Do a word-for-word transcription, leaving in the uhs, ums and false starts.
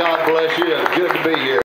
God bless you. Good to be here.